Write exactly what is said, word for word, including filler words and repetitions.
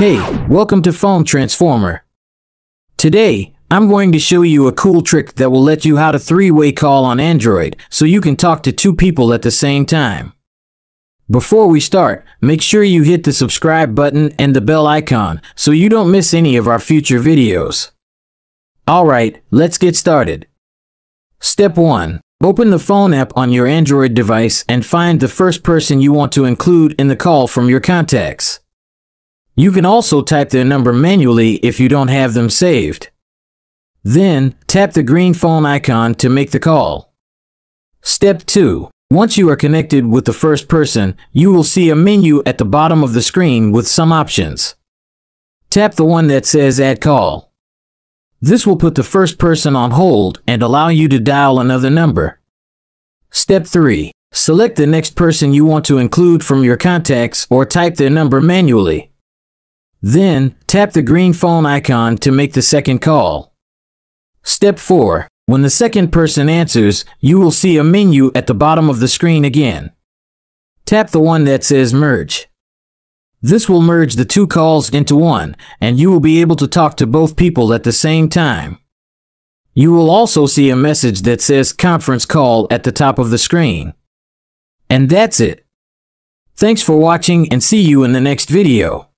Hey, welcome to Phone Transformer. Today, I'm going to show you a cool trick that will let you how to three-way call on Android so you can talk to two people at the same time. Before we start, make sure you hit the subscribe button and the bell icon so you don't miss any of our future videos. Alright, let's get started. Step one. Open the phone app on your Android device and find the first person you want to include in the call from your contacts. You can also type their number manually if you don't have them saved. Then, tap the green phone icon to make the call. Step two. Once you are connected with the first person, you will see a menu at the bottom of the screen with some options. Tap the one that says Add Call. This will put the first person on hold and allow you to dial another number. Step three. Select the next person you want to include from your contacts or type their number manually. Then, tap the green phone icon to make the second call. Step four. When the second person answers, you will see a menu at the bottom of the screen again. Tap the one that says Merge. This will merge the two calls into one, and you will be able to talk to both people at the same time. You will also see a message that says Conference Call at the top of the screen. And that's it. Thanks for watching and see you in the next video.